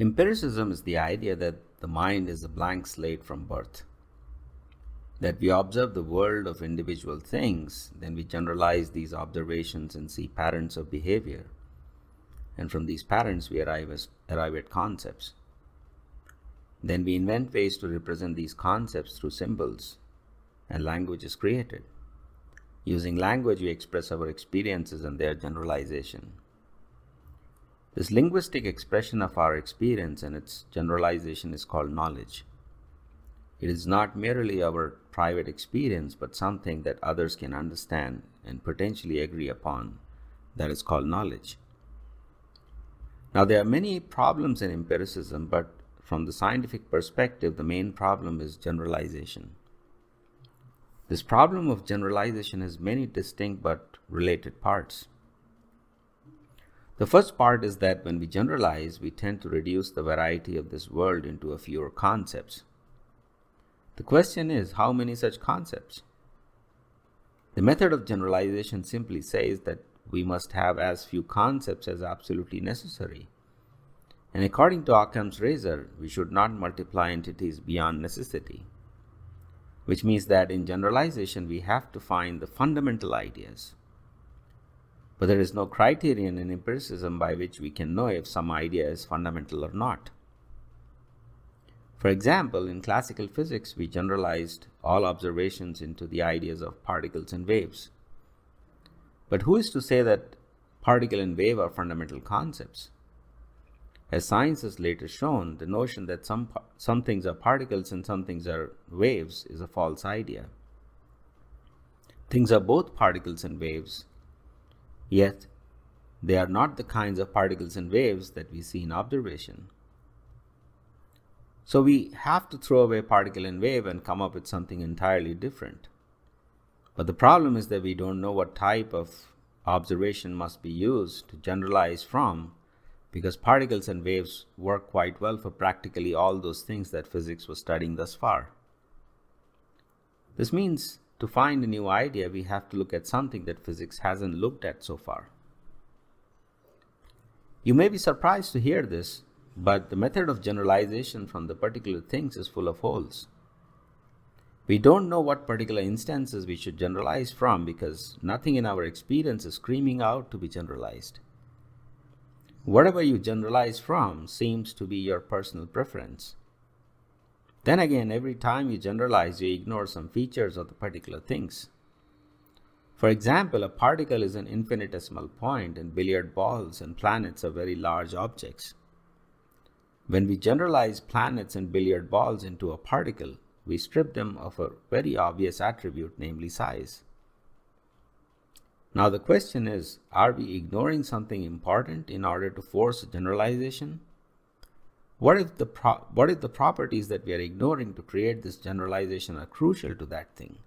Empiricism is the idea that the mind is a blank slate from birth, that we observe the world of individual things, then we generalize these observations and see patterns of behavior, and from these patterns we arrive at concepts. Then we invent ways to represent these concepts through symbols, and language is created. Using language, we express our experiences and their generalization. This linguistic expression of our experience and its generalization is called knowledge. It is not merely our private experience, but something that others can understand and potentially agree upon. That is called knowledge. Now, there are many problems in empiricism, but from the scientific perspective, the main problem is generalization. This problem of generalization has many distinct but related parts. The first part is that when we generalize, we tend to reduce the variety of this world into a fewer concepts. The question is, how many such concepts? The method of generalization simply says that we must have as few concepts as absolutely necessary. And according to Occam's razor, we should not multiply entities beyond necessity, which means that in generalization, we have to find the fundamental ideas. But there is no criterion in empiricism by which we can know if some idea is fundamental or not. For example, in classical physics, we generalized all observations into the ideas of particles and waves. But who is to say that particle and wave are fundamental concepts? As science has later shown, the notion that some things are particles and some things are waves is a false idea. Things are both particles and waves, yet they are not the kinds of particles and waves that we see in observation. So we have to throw away particle and wave and come up with something entirely different. But the problem is that we don't know what type of observation must be used to generalize from, because particles and waves work quite well for practically all those things that physics was studying thus far. This means to find a new idea, we have to look at something that physics hasn't looked at so far. You may be surprised to hear this, but the method of generalization from the particular things is full of holes. We don't know what particular instances we should generalize from, because nothing in our experience is screaming out to be generalized. Whatever you generalize from seems to be your personal preference. Then again, every time you generalize, you ignore some features of the particular things. For example, a particle is an infinitesimal point, and billiard balls and planets are very large objects. When we generalize planets and billiard balls into a particle, we strip them of a very obvious attribute, namely size. Now the question is, are we ignoring something important in order to force generalization? What if the properties that we are ignoring to create this generalization are crucial to that thing?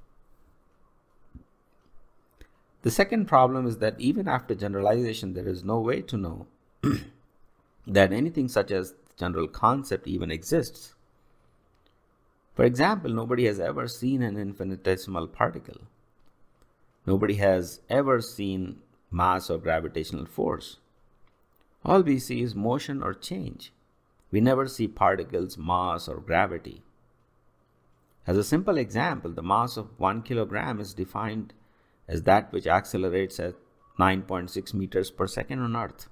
The second problem is that even after generalization, there is no way to know that anything such as the general concept even exists. For example, nobody has ever seen an infinitesimal particle. Nobody has ever seen mass or gravitational force. All we see is motion or change. We never see particles, mass, or gravity. As a simple example, the mass of 1 kilogram is defined as that which accelerates at 9.6 meters per second on Earth.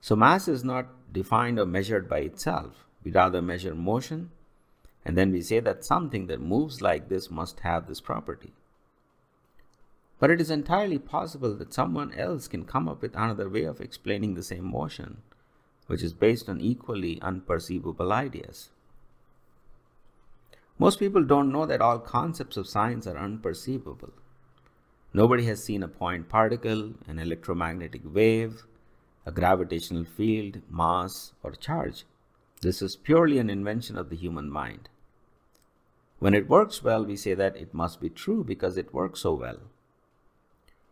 So mass is not defined or measured by itself. We rather measure motion, and then we say that something that moves like this must have this property. But it is entirely possible that someone else can come up with another way of explaining the same motion, which is based on equally unperceivable ideas. Most people don't know that all concepts of science are unperceivable. Nobody has seen a point particle, an electromagnetic wave, a gravitational field, mass, or charge. This is purely an invention of the human mind. When it works well, we say that it must be true because it works so well.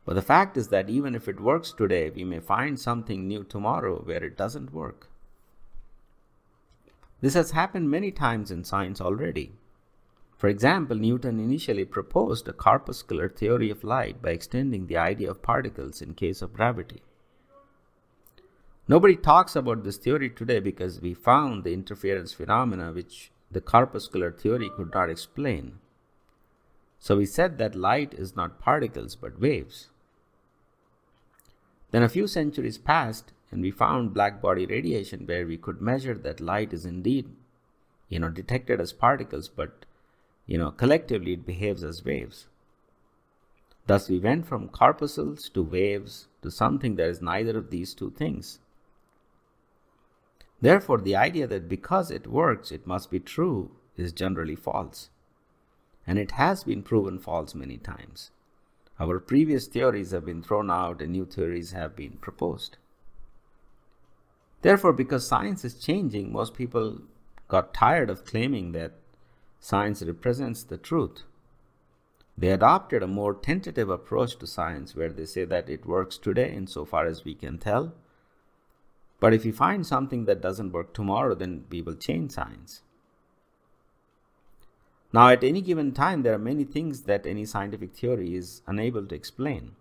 But the fact is that even if it works today, we may find something new tomorrow where it doesn't work. This has happened many times in science already. For example, Newton initially proposed a corpuscular theory of light by extending the idea of particles in case of gravity. Nobody talks about this theory today because we found the interference phenomena which the corpuscular theory could not explain. So we said that light is not particles but waves. Then a few centuries passed and we found black body radiation, where we could measure that light is indeed, detected as particles, but collectively it behaves as waves. Thus we went from corpuscles to waves to something that is neither of these two things. Therefore, the idea that because it works, it must be true is generally false. And it has been proven false many times. Our previous theories have been thrown out and new theories have been proposed. Therefore, because science is changing, most people got tired of claiming that science represents the truth. They adopted a more tentative approach to science, where they say that it works today insofar as we can tell. But if we find something that doesn't work tomorrow, then we will change science. Now, at any given time, there are many things that any scientific theory is unable to explain.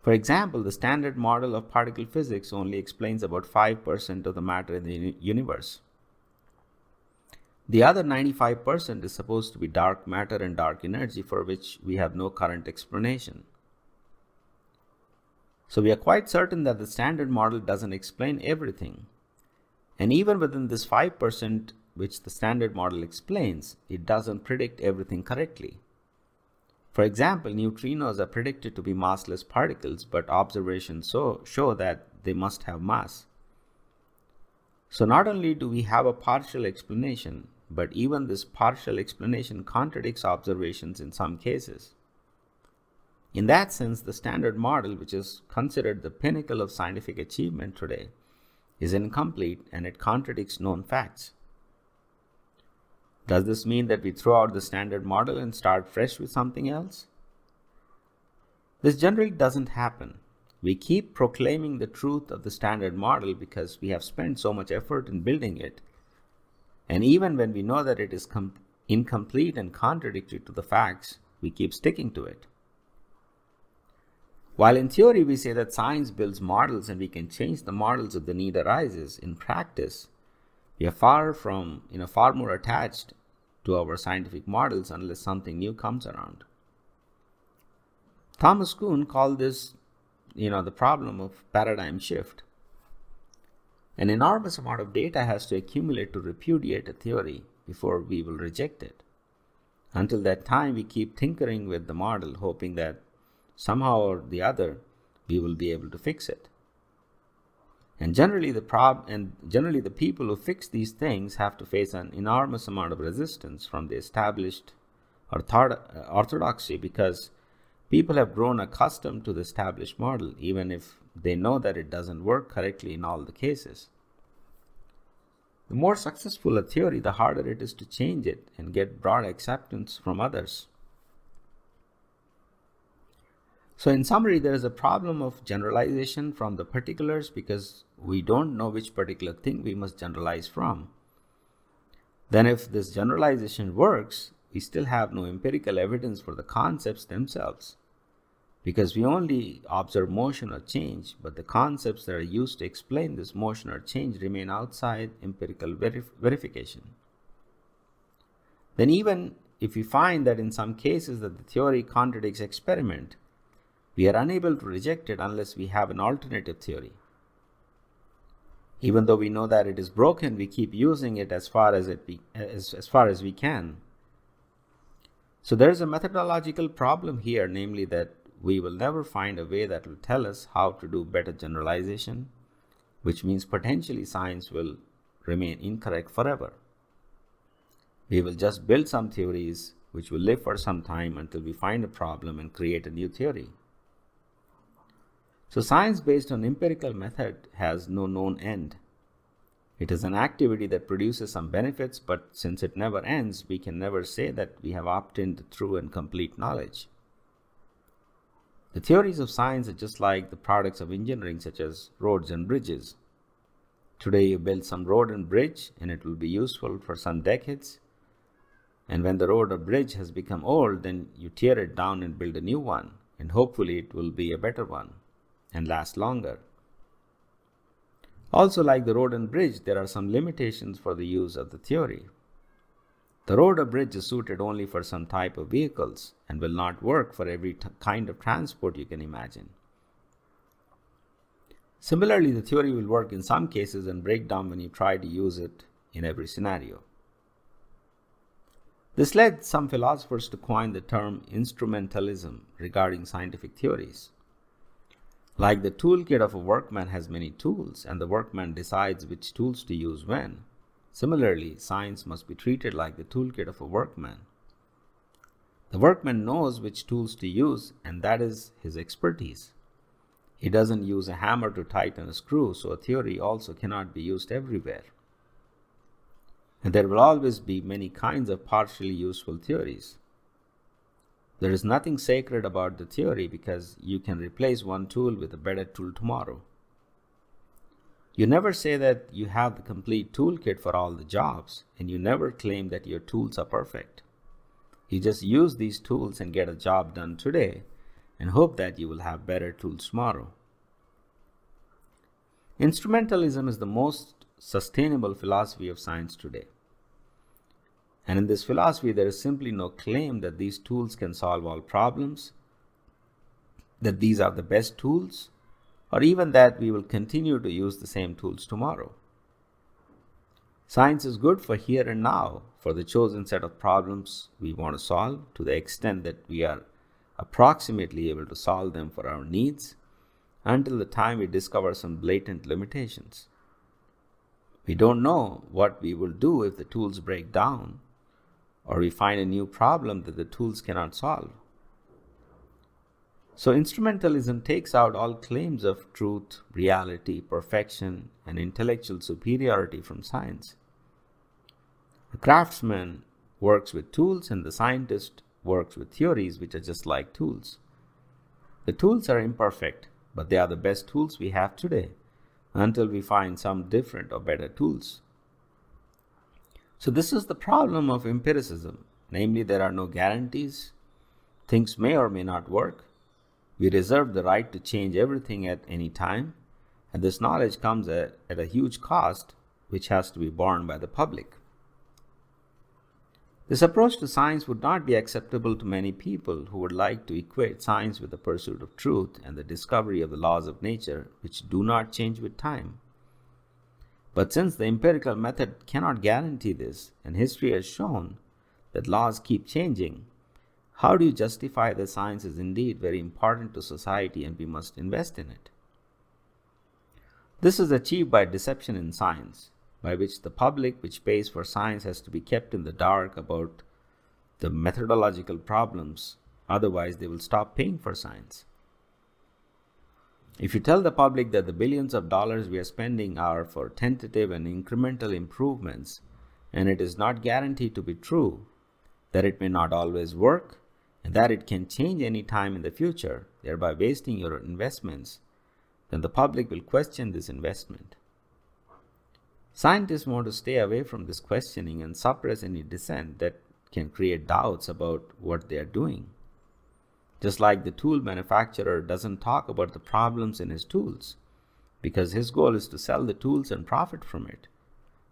For example, the standard model of particle physics only explains about 5% of the matter in the universe. The other 95% is supposed to be dark matter and dark energy, for which we have no current explanation. So we are quite certain that the standard model doesn't explain everything. And even within this 5%, which the standard model explains, it doesn't predict everything correctly. For example, neutrinos are predicted to be massless particles, but observations show that they must have mass. So not only do we have a partial explanation, but even this partial explanation contradicts observations in some cases. In that sense, the standard model, which is considered the pinnacle of scientific achievement today, is incomplete and it contradicts known facts. Does this mean that we throw out the standard model and start fresh with something else? This generally doesn't happen. We keep proclaiming the truth of the standard model because we have spent so much effort in building it. And even when we know that it is incomplete and contradictory to the facts, we keep sticking to it. While in theory we say that science builds models and we can change the models if the need arises, in practice we are far more attached to our scientific models unless something new comes around. Thomas Kuhn called this, the problem of paradigm shift. An enormous amount of data has to accumulate to repudiate a theory before we will reject it. Until that time, we keep tinkering with the model, hoping that somehow or the other, we will be able to fix it. And generally the people who fix these things have to face an enormous amount of resistance from the established orthodoxy, because people have grown accustomed to the established model, even if they know that it doesn't work correctly in all the cases. The more successful a theory, the harder it is to change it and get broad acceptance from others. So in summary, there is a problem of generalization from the particulars because we don't know which particular thing we must generalize from. Then if this generalization works, we still have no empirical evidence for the concepts themselves, because we only observe motion or change, but the concepts that are used to explain this motion or change remain outside empirical verification. Then even if we find that in some cases that the theory contradicts experiment, we are unable to reject it unless we have an alternative theory. Even though we know that it is broken, we keep using it as far as we can. So there is a methodological problem here, namely that we will never find a way that will tell us how to do better generalization, which means potentially science will remain incorrect forever. We will just build some theories which will live for some time until we find a problem and create a new theory. So science based on empirical method has no known end. It is an activity that produces some benefits, but since it never ends, we can never say that we have obtained the true and complete knowledge. The theories of science are just like the products of engineering, such as roads and bridges. Today you build some road and bridge and it will be useful for some decades. And when the road or bridge has become old, then you tear it down and build a new one, and hopefully it will be a better one and last longer. Also, like the road and bridge, there are some limitations for the use of the theory. The road or bridge is suited only for some type of vehicles and will not work for every kind of transport you can imagine. Similarly, the theory will work in some cases and break down when you try to use it in every scenario. This led some philosophers to coin the term instrumentalism regarding scientific theories. Like the toolkit of a workman has many tools, and the workman decides which tools to use when. Similarly, science must be treated like the toolkit of a workman. The workman knows which tools to use, and that is his expertise. He doesn't use a hammer to tighten a screw, so a theory also cannot be used everywhere. And there will always be many kinds of partially useful theories. There is nothing sacred about the theory because you can replace one tool with a better tool tomorrow. You never say that you have the complete toolkit for all the jobs, and you never claim that your tools are perfect. You just use these tools and get a job done today and hope that you will have better tools tomorrow. Instrumentalism is the most sustainable philosophy of science today. And in this philosophy, there is simply no claim that these tools can solve all problems, that these are the best tools, or even that we will continue to use the same tools tomorrow. Science is good for here and now, for the chosen set of problems we want to solve, to the extent that we are approximately able to solve them for our needs, until the time we discover some blatant limitations. We don't know what we will do if the tools break down, or we find a new problem that the tools cannot solve. So instrumentalism takes out all claims of truth, reality, perfection, and intellectual superiority from science. The craftsman works with tools, and the scientist works with theories which are just like tools. The tools are imperfect, but they are the best tools we have today, until we find some different or better tools. So this is the problem of empiricism, namely there are no guarantees, things may or may not work, we reserve the right to change everything at any time, and this knowledge comes at a huge cost which has to be borne by the public. This approach to science would not be acceptable to many people who would like to equate science with the pursuit of truth and the discovery of the laws of nature, which do not change with time. But since the empirical method cannot guarantee this, and history has shown that laws keep changing, how do you justify that science is indeed very important to society and we must invest in it? This is achieved by deception in science, by which the public which pays for science has to be kept in the dark about the methodological problems, otherwise they will stop paying for science. If you tell the public that the billions of dollars we are spending are for tentative and incremental improvements, and it is not guaranteed to be true, that it may not always work, and that it can change any time in the future, thereby wasting your investments, then the public will question this investment. Scientists want to stay away from this questioning and suppress any dissent that can create doubts about what they are doing. Just like the tool manufacturer doesn't talk about the problems in his tools, because his goal is to sell the tools and profit from it.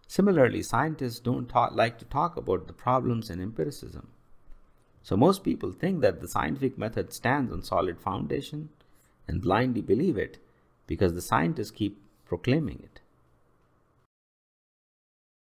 Similarly, scientists don't like to talk about the problems in empiricism. So most people think that the scientific method stands on solid foundation and blindly believe it because the scientists keep proclaiming it.